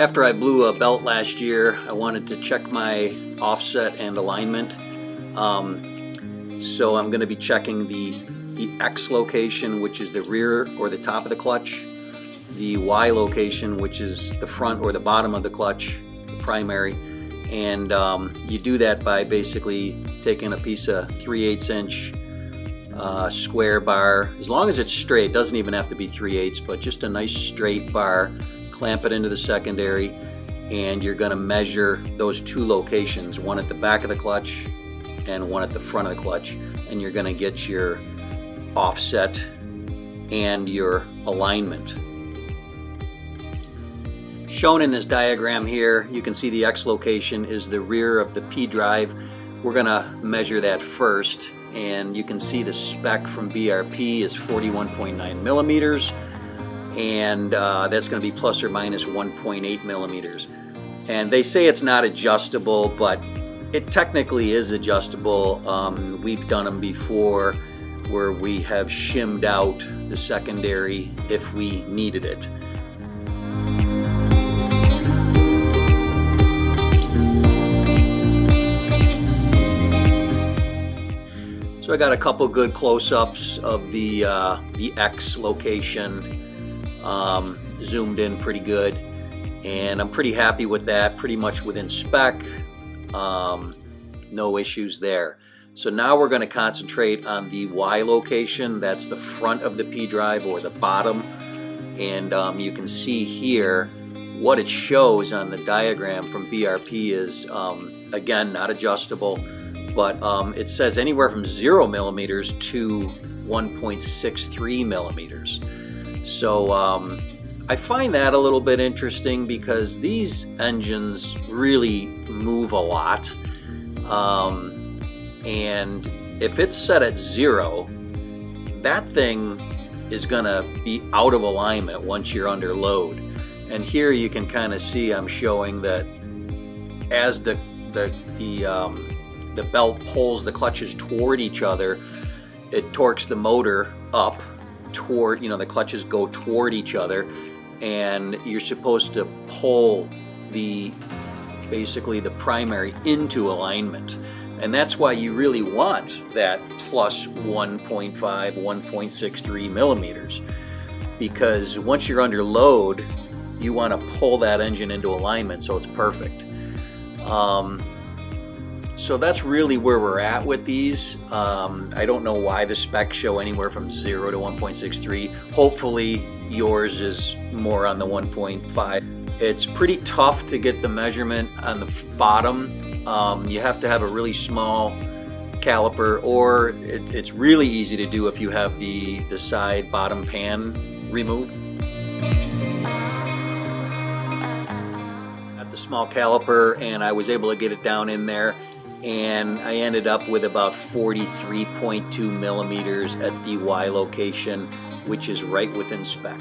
After I blew a belt last year, I wanted to check my offset and alignment. So I'm going to be checking the X location, which is the rear or the top of the clutch, the Y location, which is the front or the bottom of the clutch, the primary. And you do that by basically taking a piece of 3/8 inch square bar, as long as it's straight, doesn't even have to be 3/8, but just a nice straight bar, clamp it into the secondary, and you're going to measure those two locations, one at the back of the clutch and one at the front of the clutch, and you're going to get your offset and your alignment. Shown in this diagram here, you can see the X location is the rear of the pdrive. We're going to measure that first, and you can see the spec from BRP is 41.9 millimeters, and that's going to be plus or minus 1.8 millimeters. And they say it's not adjustable, but it technically is adjustable. We've done them before where we have shimmed out the secondary if we needed it. So I got a couple good close-ups of the X location, zoomed in pretty good, and I'm pretty happy with that, pretty much within spec, no issues there. So now we're going to concentrate on the Y location, that's the front of the pdrive or the bottom, and you can see here what it shows on the diagram from BRP is, again, not adjustable. But it says anywhere from 0 millimeters to 1.63 millimeters. So I find that a little bit interesting because these engines really move a lot. And if it's set at 0, that thing is gonna be out of alignment once you're under load. And here you can kind of see I'm showing that as the belt pulls the clutches toward each other, it torques the motor up toward, you know, the clutches go toward each other, and you're supposed to pull the, basically the primary into alignment. And that's why you really want that plus 1.5, 1.63 millimeters, because once you're under load, you want to pull that engine into alignment so it's perfect. So that's really where we're at with these. I don't know why the specs show anywhere from 0 to 1.63. Hopefully yours is more on the 1.5. It's pretty tough to get the measurement on the bottom. You have to have a really small caliper, or it's really easy to do if you have the side bottom pan removed. Got the small caliper and I was able to get it down in there, and I ended up with about 43.2 millimeters at the Y location, which is right within spec.